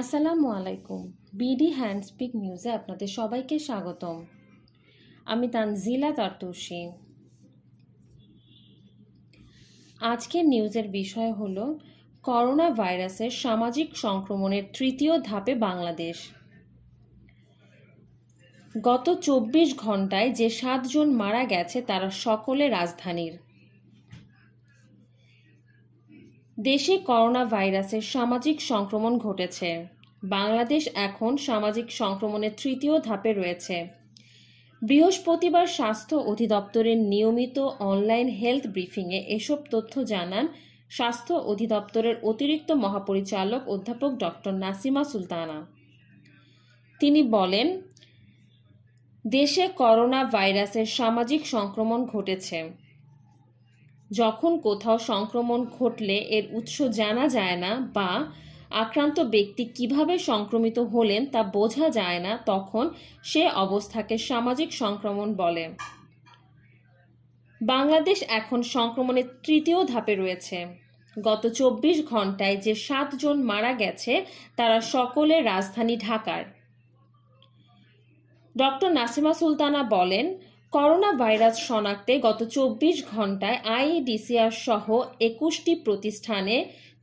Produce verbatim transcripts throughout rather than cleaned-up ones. আসসালামু আলাইকুম বিডি হ্যান্ডস্পীক न्यूज़े আপনাদের সবাইকে স্বাগতম। আমি তানজিলা তার্তুশি। আজকের নিউজের বিষয় হলো করোনা ভাইরাসের সামাজিক সংক্রমণের তৃতীয় ধাপে বাংলাদেশ। গত চব্বিশ ঘন্টায় যে সাত জন মারা গেছে তারা সকলে রাজধানীর। দেশে করোনা ভাইরাসের সামাজিক সংক্রমণ ঘটেছে। বাংলাদেশ এখন সামাজিক সংক্রমণের তৃতীয় ধাপে রয়েছে। বৃহস্পতিবার স্বাস্থ্য অধিদপ্তরের নিয়মিত অনলাইন হেলথ ব্রিফিংয়ে এসব তথ্য জানান স্বাস্থ্য অধিদপ্তরের অতিরিক্ত মহাপরিচালক অধ্যাপক ডক্টর নাসিমা সুলতানা। তিনি বলেন, দেশে করোনা ভাইরাসের সামাজিক সংক্রমণ ঘটেছে। যখন কোথাও সংক্রমণ ঘটলে এর উৎস জানা যায় না বা আক্রান্ত ব্যক্তি কিভাবে সংক্রমিত হলেন তা বোঝা যায় না, তখন সে অবস্থাকে সামাজিক সংক্রমণ বলে। বাংলাদেশ এখন সংক্রমণের তৃতীয় ধাপে রয়েছে। গত চব্বিশ ঘন্টায় যে সাত জন মারা গেছে তারা সকলে রাজধানী ঢাকার। ডক্টর নাসিমা সুলতানা বলেন, করোনা ভাইরাস শনাক্তে গত চব্বিশ ঘন্টায় আইডি সি আর সহ একুশটি প্রতিষ্ঠানে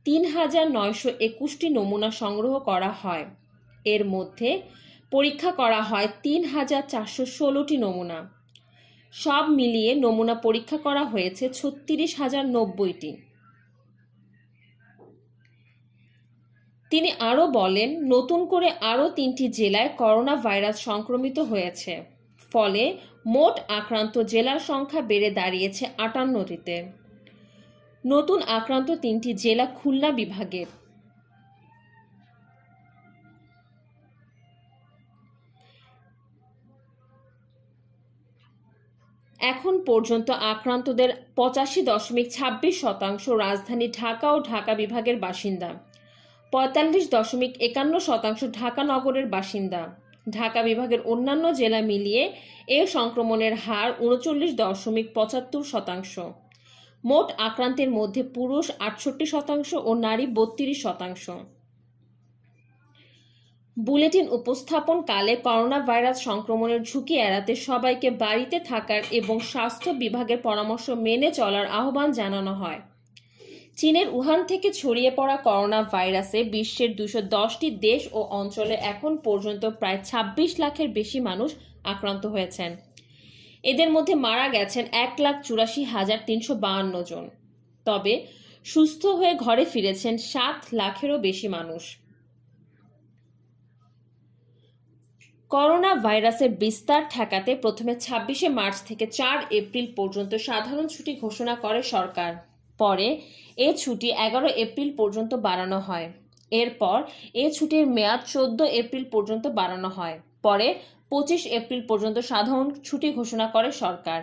তিন হাজার নয়শো একুশটি নমুনা সংগ্রহ করা হয়। এর মধ্যে পরীক্ষা করা হয় তিন হাজার চারশো ষোলোটি নমুনা। সব মিলিয়ে নমুনা পরীক্ষা করা হয়েছে ছত্রিশ হাজার নব্বইটি। তিনি আরও বলেন, নতুন করে আরও তিনটি জেলায় করোনা ভাইরাস সংক্রমিত হয়েছে। ফলে মোট আক্রান্ত জেলার সংখ্যা বেড়ে দাঁড়িয়েছে আটান্নটিতে। নতুন আক্রান্ত তিনটি জেলা খুলনা বিভাগের। এখন পর্যন্ত আক্রান্তদের পঁচাশি দশমিক ছাব্বিশ শতাংশ রাজধানী ঢাকা ও ঢাকা বিভাগের বাসিন্দা, পঁয়তাল্লিশ দশমিক একান্ন শতাংশ ঢাকা নগরের বাসিন্দা। ঢাকা বিভাগের অন্যান্য জেলা মিলিয়ে এ সংক্রমণের হার উনচল্লিশ দশমিক পঁচাত্তর শতাংশ। মোট আক্রান্তের মধ্যে পুরুষ আটষট্টি শতাংশ ও নারী বত্রিশ শতাংশ। বুলেটিন উপস্থাপনকালে করোনা ভাইরাস সংক্রমণের ঝুঁকি এড়াতে সবাইকে বাড়িতে থাকার এবং স্বাস্থ্য বিভাগের পরামর্শ মেনে চলার আহ্বান জানানো হয়। চীনের উহান থেকে ছড়িয়ে পড়া করোনা ভাইরাসে বিশ্বের দুশো দশটি দেশ ও অঞ্চলে এখন পর্যন্ত প্রায় ছাব্বিশ লাখের বেশি মানুষ আক্রান্ত হয়েছেন। এদের মধ্যে মারা গেছেন এক লাখ চুরাশি হাজার তিনশো বাহান্ন জন। তবে সুস্থ হয়ে ঘরে ফিরেছেন সাত লাখেরও বেশি মানুষ। করোনা ভাইরাসের বিস্তার ঠেকাতে প্রথমে ছাব্বিশে মার্চ থেকে চার এপ্রিল পর্যন্ত সাধারণ ছুটি ঘোষণা করে সরকার। পরে এ ছুটি এগারো এপ্রিল পর্যন্ত বাড়ানো হয়। এরপর এ ছুটির মেয়াদ চোদ্দ এপ্রিল পর্যন্ত বাড়ানো হয়। পরে পঁচিশ এপ্রিল পর্যন্ত সাধারণ ছুটি ঘোষণা করে সরকার।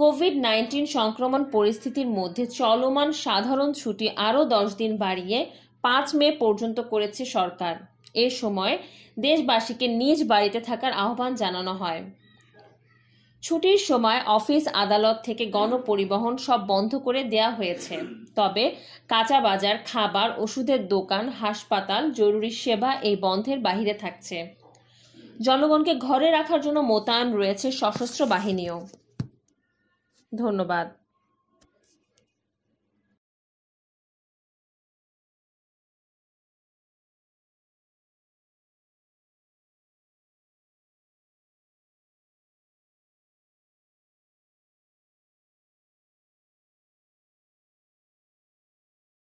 কোভিড নাইনটিন সংক্রমণ পরিস্থিতির মধ্যে চলমান সাধারণ ছুটি আরও দশ দিন বাড়িয়ে পাঁচ মে পর্যন্ত করেছে সরকার। এ সময় দেশবাসীকে নিজ বাড়িতে থাকার আহ্বান জানানো হয়। ছুটির সময় অফিস আদালত থেকে গণপরিবহন সব বন্ধ করে দেয়া হয়েছে। তবে কাঁচা বাজার, খাবার, ওষুধের দোকান, হাসপাতাল, জরুরি সেবা এই বন্ধের বাইরে থাকছে। জনগণকে ঘরে রাখার জন্য মোতায়েন রয়েছে সশস্ত্র বাহিনীও। ধন্যবাদ।